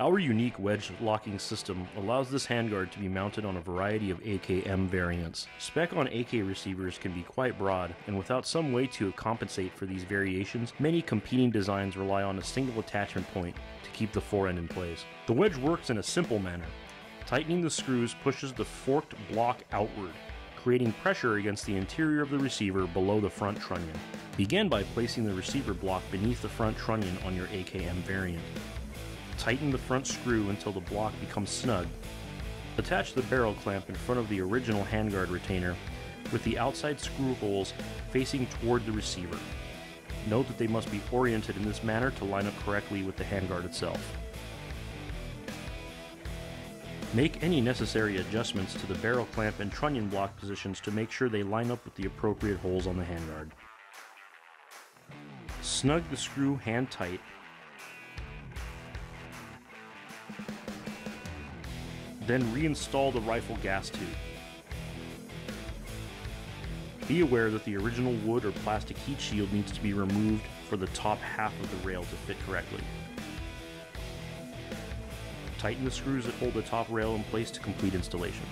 Our unique wedge locking system allows this handguard to be mounted on a variety of AKM variants. Spec on AK receivers can be quite broad, and without some way to compensate for these variations, many competing designs rely on a single attachment point to keep the forend in place. The wedge works in a simple manner. Tightening the screws pushes the forked block outward, creating pressure against the interior of the receiver below the front trunnion. Begin by placing the receiver block beneath the front trunnion on your AKM variant. Tighten the front screw until the block becomes snug. Attach the barrel clamp in front of the original handguard retainer, with the outside screw holes facing toward the receiver. Note that they must be oriented in this manner to line up correctly with the handguard itself. Make any necessary adjustments to the barrel clamp and trunnion block positions to make sure they line up with the appropriate holes on the handguard. Snug the screw hand tight. Then reinstall the rifle gas tube. Be aware that the original wood or plastic heat shield needs to be removed for the top half of the rail to fit correctly. Tighten the screws that hold the top rail in place to complete installation.